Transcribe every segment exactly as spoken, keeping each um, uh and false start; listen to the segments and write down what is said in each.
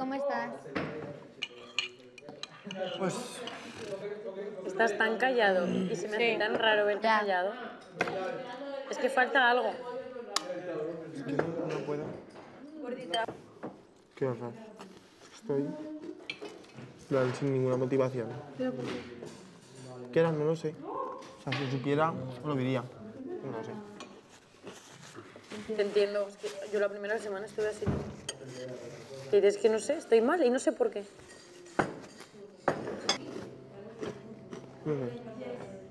¿cómo estás? Pues... Estás tan callado y se me hace sí. tan raro verte ya. callado. Es que falta algo. Es que no puedo. Gordita. ¿Qué vas a hacer? Estoy... Plan, sin ninguna motivación. ¿Pero por qué? ¿Qué era? No lo sé. O sea, si supiera, lo diría. No lo sé. Te entiendo. Es que yo la primera semana estuve así. Y dices que no sé, estoy mal y no sé por qué. No sé.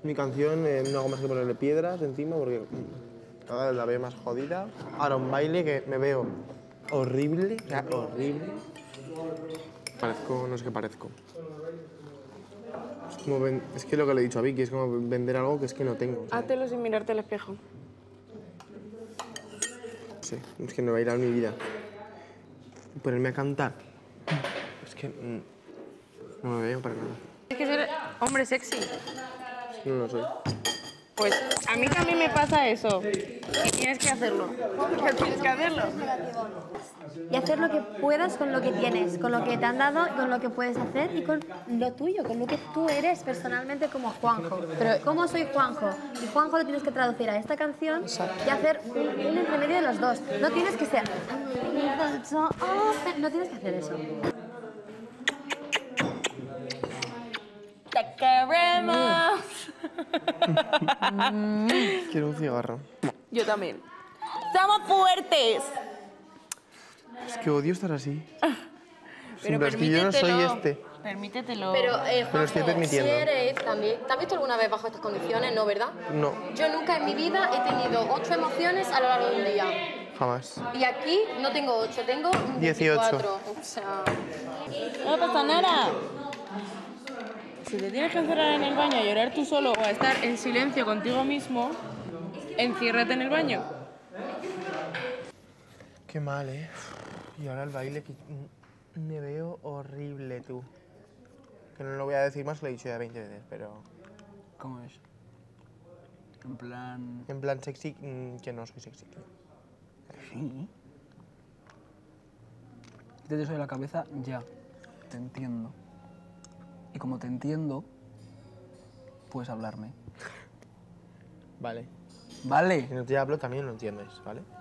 Mi canción eh, no hago más que ponerle piedras encima porque ahora la veo más jodida. Ahora un baile que me veo horrible, horrible. Parezco, no sé qué parezco. Es, como ven... es que lo que le he dicho a Vicky es como vender algo que es que no tengo. ¿Sabes? Hátelo sin mirarte al espejo. Sí, es que no va a ir a mi vida. Ponerme a cantar. Es que no me veo para nada. Es que soy hombre sexy. No lo soy. Pues a mí también me pasa eso. Y tienes que hacerlo. Tienes que hacerlo. Y hacer lo que puedas con lo que tienes, con lo que te han dado, con lo que puedes hacer y con lo tuyo, con lo que tú eres personalmente como Juanjo. Pero ¿cómo soy Juanjo? Y Juanjo lo tienes que traducir a esta canción y hacer un, un intermedio de los dos. No tienes que ser... No tienes que hacer eso. ¡Te queremos! Quiero un cigarro. Yo también. ¡Somos fuertes! Es que odio estar así. Pero permítetelo. Yo no soy este. Permítetelo. Pero, eh, Juanjo, Pero estoy permitiendo. Si también. ¿Te has visto alguna vez bajo estas condiciones? No, ¿verdad? No. Yo nunca en mi vida he tenido ocho emociones a lo largo de un día. Jamás. Y aquí no tengo ocho, tengo dieciocho. O sea... No pasa nada. Si te tienes que encerrar en el baño a llorar tú solo o a estar en silencio contigo mismo, enciérrate en el baño. Qué mal, ¿eh? Y ahora el baile que me veo horrible, tú. Que no lo voy a decir más, lo he dicho ya veinte veces, pero... ¿Cómo es? En plan... En plan sexy, que no soy sexy. Sí. Quítate eso de la cabeza ya. Te entiendo. Y como te entiendo, puedes hablarme. Vale. Vale. Si no te hablo, también lo entiendes, ¿vale?